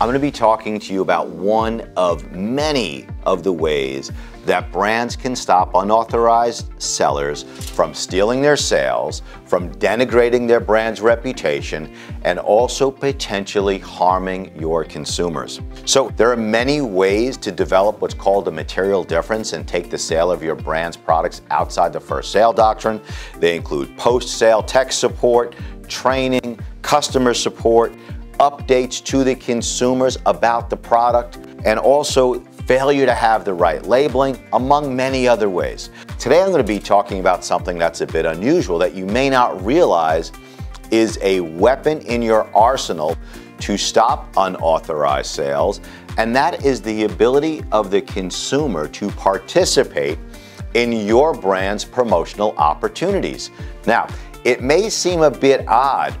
I'm going to be talking to you about one of many of the ways that brands can stop unauthorized sellers from stealing their sales, from denigrating their brand's reputation, and also potentially harming your consumers. So there are many ways to develop what's called a material difference and take the sale of your brand's products outside the first sale doctrine. They include post-sale tech support, training, customer support, updates to the consumers about the product, and also failure to have the right labeling, among many other ways. Today I'm going to be talking about something that's a bit unusual that you may not realize is a weapon in your arsenal to stop unauthorized sales, and that is the ability of the consumer to participate in your brand's promotional opportunities. Now, it may seem a bit odd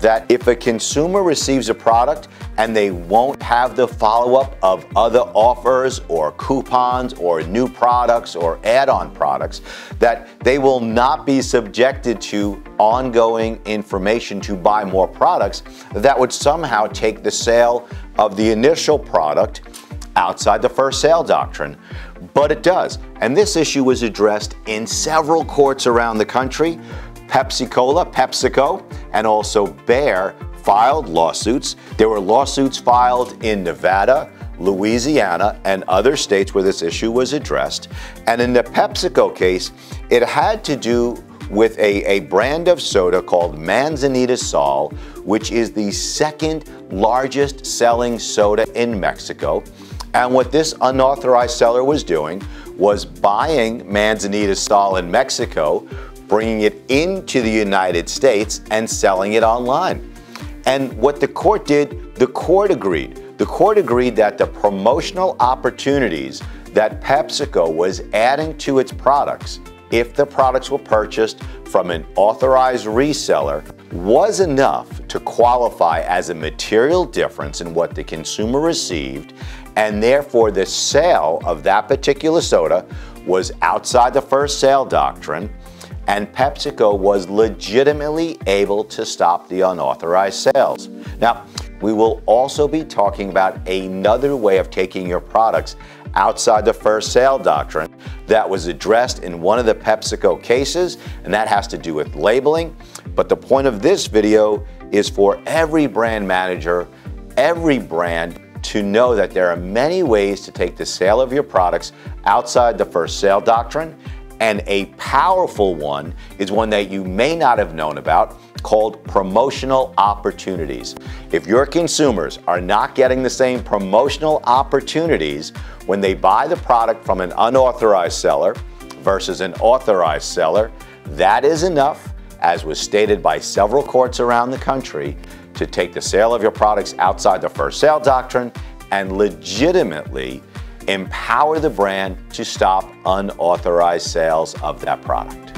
that if a consumer receives a product and they won't have the follow-up of other offers or coupons or new products or add-on products, that they will not be subjected to ongoing information to buy more products that would somehow take the sale of the initial product outside the first sale doctrine. But it does. And this issue was addressed in several courts around the country. PepsiCo, and also Bayer filed lawsuits. There were lawsuits filed in Nevada, Louisiana, and other states where this issue was addressed. And in the PepsiCo case, it had to do with a brand of soda called Manzanita Sol, which is the second largest selling soda in Mexico. And what this unauthorized seller was doing was buying Manzanita Sol in Mexico, bringing it into the United States and selling it online. And what the court did, the court agreed. The court agreed that the promotional opportunities that PepsiCo was adding to its products, if the products were purchased from an authorized reseller, was enough to qualify as a material difference in what the consumer received, and therefore the sale of that particular soda was outside the first sale doctrine, and PepsiCo was legitimately able to stop the unauthorized sales. Now, we will also be talking about another way of taking your products outside the first sale doctrine that was addressed in one of the PepsiCo cases, and that has to do with labeling. But the point of this video is for every brand manager, every brand, to know that there are many ways to take the sale of your products outside the first sale doctrine. And a powerful one is one that you may not have known about, called promotional opportunities. If your consumers are not getting the same promotional opportunities when they buy the product from an unauthorized seller versus an authorized seller, that is enough, as was stated by several courts around the country, to take the sale of your products outside the first sale doctrine and legitimately empower the brand to stop unauthorized sales of that product.